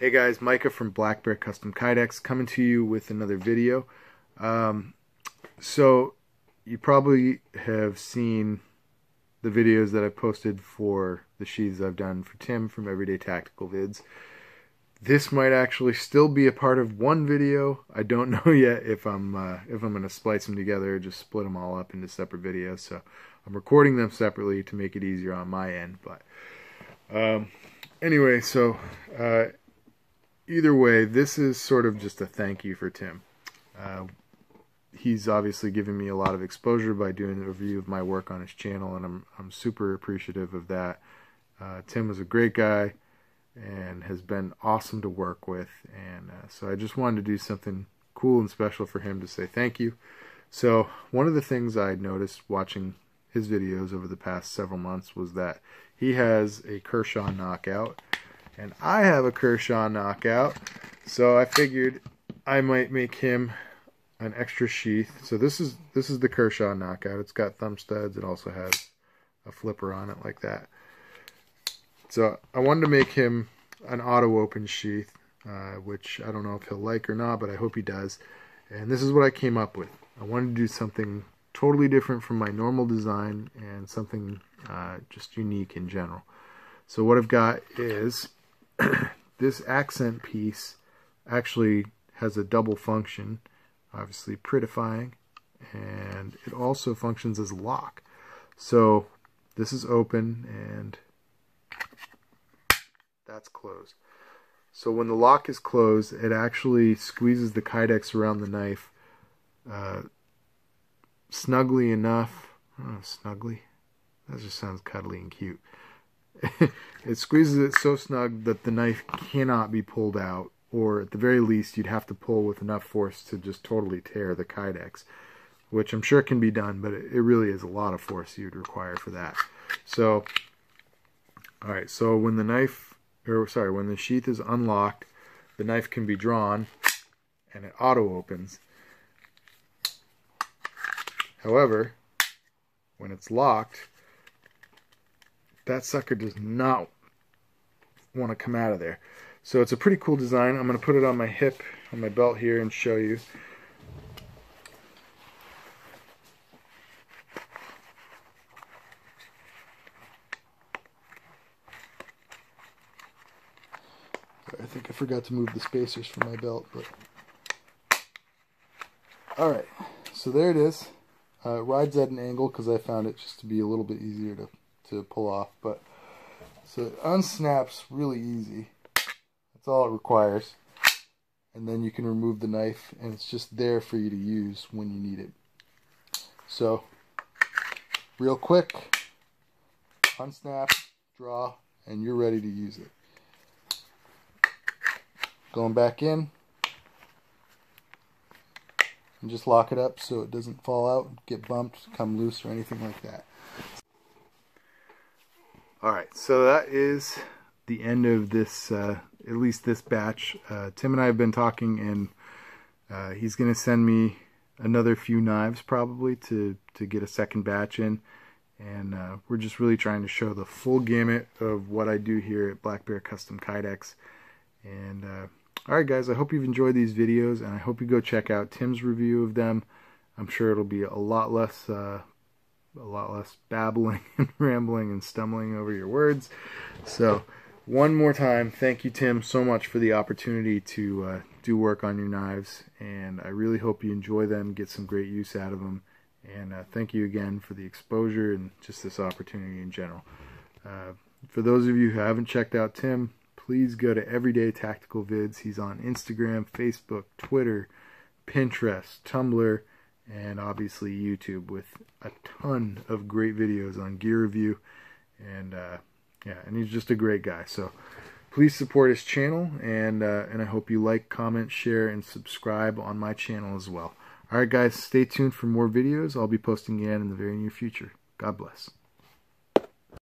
Hey guys, Micah from Black Bear Custom Kydex coming to you with another video. So you probably have seen the videos that I posted for the sheaths I've done for Tim from Everyday Tactical Vids. This might actually still be a part of one video. I don't know yet if I'm going to splice them together or just split them all up into separate videos. So I'm recording them separately to make it easier on my end. But anyway, so either way, this is sort of just a thank you for Tim. He's obviously given me a lot of exposure by doing a review of my work on his channel, and I'm super appreciative of that. Tim was a great guy and has been awesome to work with, and so I just wanted to do something cool and special for him to say thank you. So one of the things I noticed watching his videos over the past several months was that he has a Kershaw Knockout, and I have a Kershaw Knockout, so I figured I might make him an extra sheath. So this is the Kershaw Knockout. It's got thumb studs. It also has a flipper on it like that. So I wanted to make him an auto-open sheath, which I don't know if he'll like or not, but I hope he does. And this is what I came up with. I wanted to do something totally different from my normal design and something just unique in general. So what I've got is this accent piece actually has a double function, obviously prettifying, and it also functions as a lock. So this is open and that's closed. So when the lock is closed, it actually squeezes the Kydex around the knife snugly enough. Oh, snugly? That just sounds cuddly and cute. It squeezes it so snug that the knife cannot be pulled out, or at the very least you'd have to pull with enough force to just totally tear the Kydex, which I'm sure can be done, but it really is a lot of force you'd require for that. So alright, so when the knife, or sorry, when the sheath is unlocked, the knife can be drawn and it auto opens. However, when it's locked, that sucker does not want to come out of there. So it's a pretty cool design. I'm going to put it on my hip, on my belt here, and show you. I think I forgot to move the spacers from my belt, but alright, so there it is. It rides at an angle because I found it just to be a little bit easier to pull off, but so it unsnaps really easy. That's all it requires, and then you can remove the knife and it's just there for you to use when you need it. So real quick, unsnap, draw, and you're ready to use it. Going back in, and just lock it up so it doesn't fall out, get bumped, come loose, or anything like that. Alright, so that is the end of this, at least this batch. Tim and I have been talking, and he's going to send me another few knives probably to get a second batch in. And we're just really trying to show the full gamut of what I do here at Black Bear Custom Kydex. And alright guys, I hope you've enjoyed these videos, and I hope you go check out Tim's review of them. I'm sure it'll be a lot less babbling and rambling and stumbling over your words. So one more time, thank you Tim so much for the opportunity to do work on your knives, and I really hope you enjoy them, get some great use out of them, and thank you again for the exposure and just this opportunity in general. For those of you who haven't checked out Tim, please go to Everyday Tactical Vids. He's on Instagram, Facebook, Twitter, Pinterest, Tumblr, and obviously YouTube, with a ton of great videos on gear review. And yeah, and he's just a great guy. So please support his channel, and I hope you like, comment, share, and subscribe on my channel as well. All right, guys, stay tuned for more videos. I'll be posting again in the very near future. God bless.